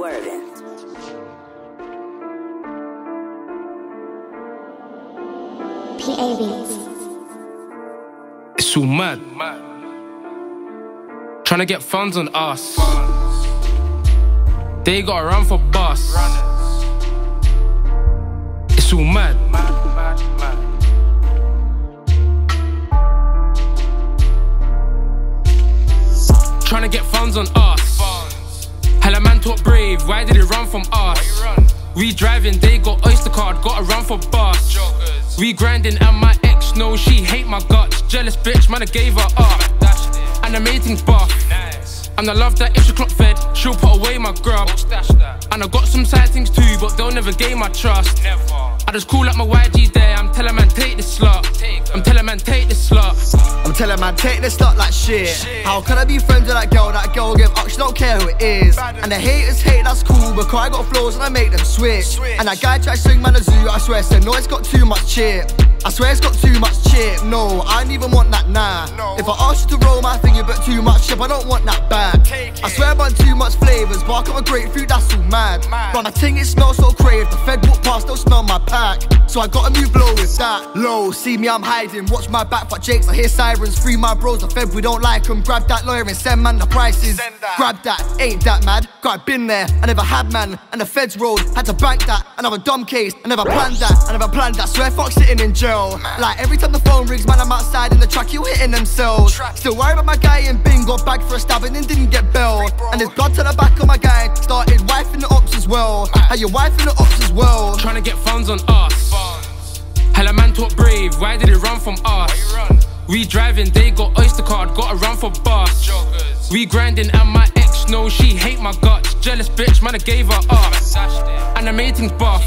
Worthing. PA Beats. It's all mad. Trying to get funds on us. They gotta run for bus. It's all mad. Trying to get funds on us. Hella man talk brave, why did it run from us? We driving, they got Oyster card, gotta run for bus. We grinding and my ex know she hate my guts. Jealous bitch, man I gave her up. And I made things buff. And I love that if she clock fed, she'll put away my grub. And I got some side things too, but they'll never gain my trust. I just call up my YG there, I'm telling man take this slut. I'm telling man take this slut. I'm telling man take this slut like shit. How can I be friends with that girl? That girl give up, she don't care who it is. And the haters hate, that's cool, because I got flaws and I make them switch. And that guy tried to swing man a zoo, I swear said no it's got too much chip. I swear it's got too much chip, no, I don't even want that, nah. If I ask you to roll my finger but too much chip, I don't want that back. I swear I burn too much flavours, bark up a grapefruit, that's all mad. Run a ting, it smells so crave, the Fed walk past, they'll smell my pack. So I got a new blow with that. Low, see me, I'm hiding, watch my back, fuck Jakes, I hear sirens. Free my bros, the Fed, we don't like them. Grab that lawyer and send man the prices. Grab that, ain't that mad, got been there, I never had man. And the Feds rolled, had to bank that, another dumb case, I never planned that, swear fuck sitting in jail. Like every time the phone rings, man, I'm outside in the track, you hitting themselves. Still worried about my guy in Bing, got bagged for a stabbing and didn't get bailed. And there's blood to the back of my guy, started wifing the ops as well. And your wife in the ops as well. Trying to get funds on us. Hella man talk brave, why did it run from us? We driving, they got Oyster card, gotta run for bus. We grinding and my ex know she hate my guts. Jealous bitch, man, I gave her up. And I made things buff.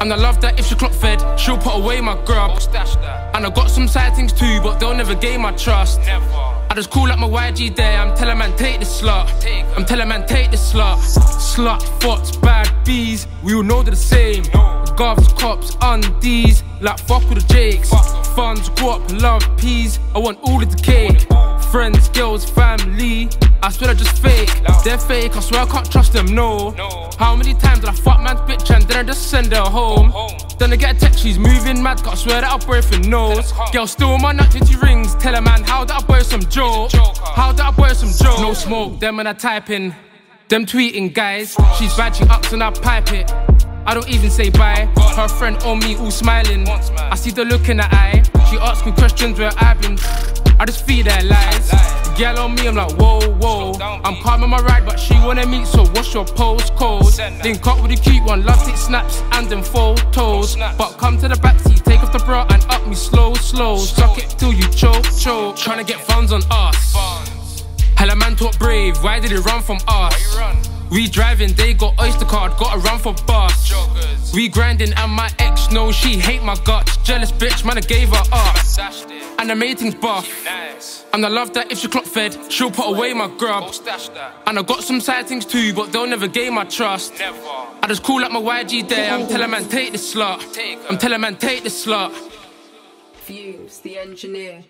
And I love that if she clock fed, she'll put away my grub. And I got some side things too, but they'll never gain my trust. I just call up my YG there, I'm telling man take this slut. I'm telling man take this slut. Slut, fots, bad bees, we all know they're the same. Govs, cops, undies, like fuck with the Jakes. Funds, guap, love, peas, I want all of the cake. Friends, girls, family, I swear I just fake. They're fake, I swear I can't trust them, no. How many times did I fuck man's bitch and then I just send her home? Then I get a text, she's moving mad, gotta swear that our boyfriend knows. Girl steal my nut, 20 rings, tell her man how that I boy some joke. How that I boy some joke. No smoke, them and I type in, them tweeting guys. She's bad, she ups and I pipe it, I don't even say bye. Her friend on me all smiling, I see the look in her eye. She asks me questions where I've been, I just feed her lies. The girl on me, I'm like whoa, whoa. I'm calming my ride but she wanna meet, so what's your postcode? Link up with a cute one, love take snaps and them photos. But come to the backseat, take off the bra and up me slow, slow. Suck it till you choke, choke. Tryna get funds on us. Hella man talk brave, why did it run from us? We driving, they got Oyster card, gotta run for bus. We grinding and my ex know she hate my guts. Jealous bitch, man I gave her up. And I made things buff. And I love that if she clock fed, she'll put away my grub. And I got some side things too, but they'll never gain my trust. I just call up my YG there, I'm telling man take this slut. I'm telling man take this slut. Fuse, the engineer.